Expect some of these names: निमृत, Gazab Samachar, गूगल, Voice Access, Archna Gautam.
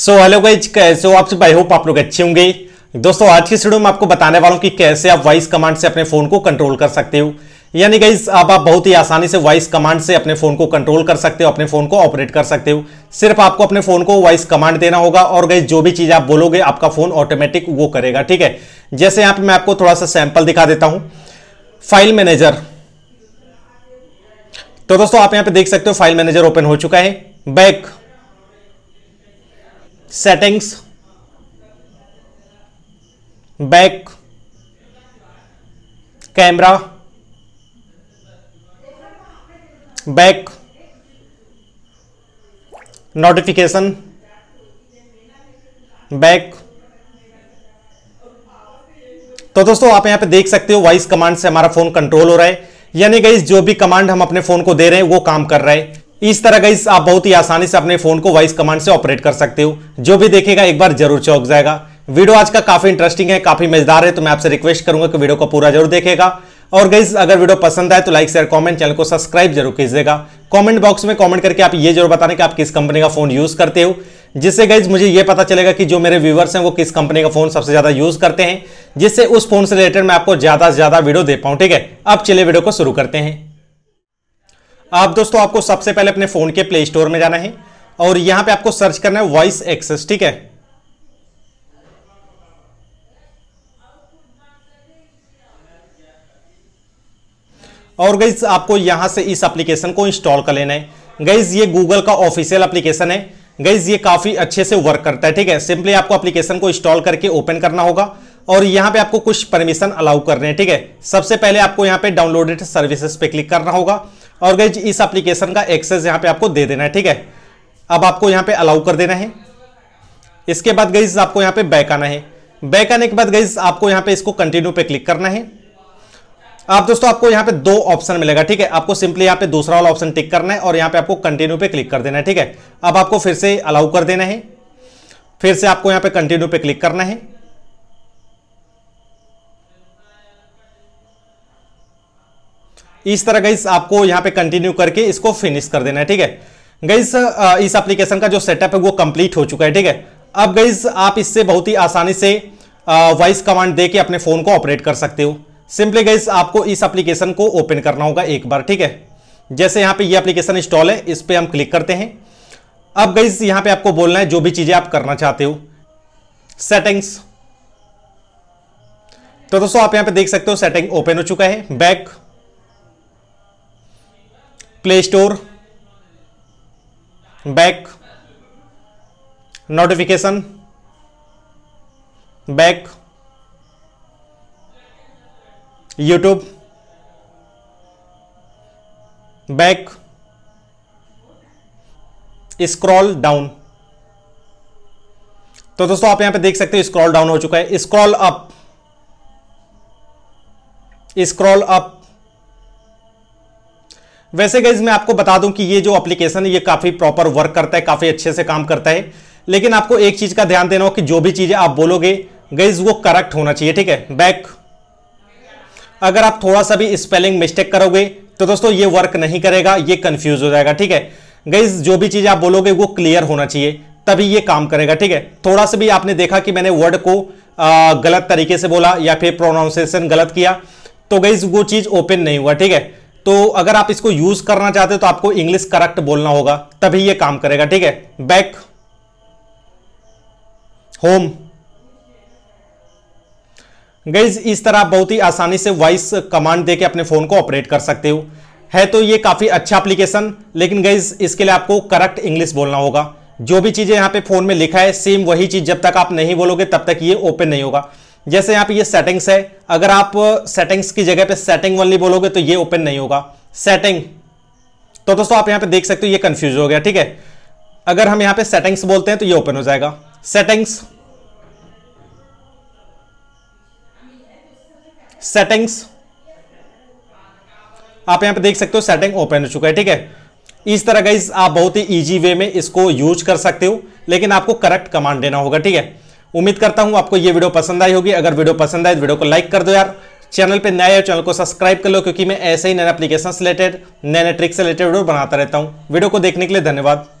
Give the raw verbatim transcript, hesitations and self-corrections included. So hello guys, कैसे हो आप सब? आई होप आप लोग अच्छे होंगे। दोस्तों आज की वीडियो में आपको बताने वाला हूँ कि कैसे आप वॉइस कमांड से अपने फ़ोन को कंट्रोल कर सकते हो। यानी गाइज अब आप बहुत ही आसानी से वॉइस कमांड से अपने फ़ोन को कंट्रोल कर सकते हो, अपने फ़ोन को ऑपरेट कर सकते हो। सिर्फ आपको अपने फ़ोन को वॉइस कमांड देना होगा और गाइज जो भी चीज़ आप बोलोगे आपका फ़ोन ऑटोमेटिक वो करेगा। ठीक है, जैसे यहाँ पर मैं आपको थोड़ा सा सैंपल दिखा देता हूँ। फाइल मैनेजर, तो दोस्तों आप यहाँ पर देख सकते हो फाइल मैनेजर ओपन हो चुका है। Back, settings, back, camera, back, notification, back. तो दोस्तों आप यहां पे देख सकते हो वॉइस कमांड से हमारा फोन कंट्रोल हो रहा है। यानी गाइस जो भी कमांड हम अपने फोन को दे रहे हैं वो काम कर रहा है। इस तरह गाइस आप बहुत ही आसानी से अपने फोन को वॉइस कमांड से ऑपरेट कर सकते हो। जो भी देखेगा एक बार जरूर चौंक जाएगा। वीडियो आज का काफी इंटरेस्टिंग है, काफी मजेदार है, तो मैं आपसे रिक्वेस्ट करूंगा कि वीडियो को पूरा जरूर देखेगा। और गाइस अगर वीडियो पसंद आए तो लाइक, शेयर, कमेंट, चैनल को सब्सक्राइब जरूर कीजिएगा। कमेंट बॉक्स में कमेंट करके आप ये जरूर बताने कि आप किस कंपनी का फोन यूज करते हो, जिससे गाइज मुझे ये पता चलेगा कि जो मेरे व्यूवर्स हैं वो किस कंपनी का फोन सबसे ज्यादा यूज करते हैं, जिससे उस फोन से रिलेटेड मैं आपको ज्यादा से ज्यादा वीडियो दे पाऊँ। ठीक है, अब चलिए वीडियो को शुरू करते हैं। आप दोस्तों आपको सबसे पहले अपने फोन के प्ले स्टोर में जाना है और यहां पे आपको सर्च करना है वॉइस एक्सेस। ठीक है, और गाइज आपको यहां से इस एप्लीकेशन को इंस्टॉल कर लेना है। गाइज ये गूगल का ऑफिशियल एप्लीकेशन है। गाइज ये काफी अच्छे से वर्क करता है। ठीक है, सिंपली आपको एप्लीकेशन को इंस्टॉल करके ओपन करना होगा और यहाँ पे आपको कुछ परमिशन अलाउ करने हैं। ठीक है, सबसे पहले आपको यहाँ पे डाउनलोडेड सर्विसेज पे क्लिक करना होगा और गाइज इस एप्लीकेशन का एक्सेस यहाँ पे आपको दे देना है। ठीक है, अब आपको यहाँ पे अलाउ कर देना है। इसके बाद गाइज आपको यहाँ पे बैक आना है। बैक आने के बाद गाइज आपको यहाँ पे इसको कंटिन्यू पे क्लिक करना है। आप दोस्तों आपको यहाँ पे दो ऑप्शन मिलेगा। ठीक है, आपको सिंपली यहाँ पे दूसरा वाला ऑप्शन टिक करना है और यहाँ पे आपको कंटिन्यू पे क्लिक कर देना है। ठीक है, अब आपको फिर से अलाउ कर देना है, फिर से आपको यहाँ पे कंटिन्यू पे क्लिक करना है। इस तरह गाइस आपको यहाँ पे कंटिन्यू करके इसको फिनिश कर देना है। ठीक है गाइस, इस एप्लीकेशन का जो सेटअप है वो कंप्लीट हो चुका है। ठीक है, अब गाइस आप इससे बहुत ही आसानी से वॉइस कमांड दे के अपने फ़ोन को ऑपरेट कर सकते हो। सिंपली गाइस आपको इस एप्लीकेशन को ओपन करना होगा एक बार। ठीक है, जैसे यहाँ पे ये एप्लीकेशन इंस्टॉल है, इस पर हम क्लिक करते हैं। अब गाइस यहाँ पे आपको बोलना है जो भी चीज़ें आप करना चाहते हो। सेटिंग्स, तो दोस्तों आप यहाँ पे देख सकते हो सेटिंग ओपन हो चुका है। Back, play store, back, notification, back, YouTube, back, scroll down. तो दोस्तों आप यहां पे देख सकते हो स्क्रॉल डाउन हो चुका है। Scroll up, scroll up. वैसे गाइज मैं आपको बता दूं कि ये जो एप्लीकेशन है ये काफ़ी प्रॉपर वर्क करता है, काफ़ी अच्छे से काम करता है। लेकिन आपको एक चीज़ का ध्यान देना हो कि जो भी चीज़ें आप बोलोगे गाइज वो करेक्ट होना चाहिए। ठीक है, बैक, अगर आप थोड़ा सा भी स्पेलिंग मिस्टेक करोगे तो दोस्तों ये वर्क नहीं करेगा, ये कन्फ्यूज हो जाएगा। ठीक है गाइज, जो भी चीज़ आप बोलोगे वो क्लियर होना चाहिए, तभी ये काम करेगा। ठीक है, थोड़ा सा भी आपने देखा कि मैंने वर्ड को आ, गलत तरीके से बोला या फिर प्रोनाउंसिएशन गलत किया तो गाइज वो चीज़ ओपन नहीं हुआ। ठीक है, तो अगर आप इसको यूज करना चाहते हो तो आपको इंग्लिश करेक्ट बोलना होगा, तभी ये काम करेगा। ठीक है, बैक, होम। गाइज इस तरह आप बहुत ही आसानी से वॉइस कमांड देके अपने फोन को ऑपरेट कर सकते हो। है तो ये काफी अच्छा एप्लीकेशन, लेकिन गाइज इसके लिए आपको करेक्ट इंग्लिश बोलना होगा। जो भी चीजें यहाँ पे फोन में लिखा है सेम वही चीज जब तक आप नहीं बोलोगे तब तक ये ओपन नहीं होगा। जैसे यहाँ पे ये सेटिंग्स है, अगर आप सेटिंग्स की जगह पे सेटिंग ओनली बोलोगे तो ये ओपन नहीं होगा। सेटिंग, तो दोस्तों आप यहाँ पे देख सकते हो ये कंफ्यूज हो गया। ठीक है, अगर हम यहाँ पे सेटिंग्स बोलते हैं तो ये ओपन हो जाएगा। सेटिंग्स, सेटिंग्स, आप यहाँ पे देख सकते हो सेटिंग ओपन हो चुका है। ठीक है, इस तरह गाइस आप बहुत ही ईजी वे में इसको यूज कर सकते हो, लेकिन आपको करेक्ट कमांड देना होगा। ठीक है, उम्मीद करता हूं आपको ये वीडियो पसंद आई होगी। अगर वीडियो पसंद आए तो वीडियो को लाइक कर दो यार। चैनल पे नए हो चैनल को सब्सक्राइब कर लो, क्योंकि मैं ऐसे ही नए एप्लीकेशन से रिलेटेड, नए नए ट्रिक से रिलेटेड वीडियो बनाता रहता हूं। वीडियो को देखने के लिए धन्यवाद।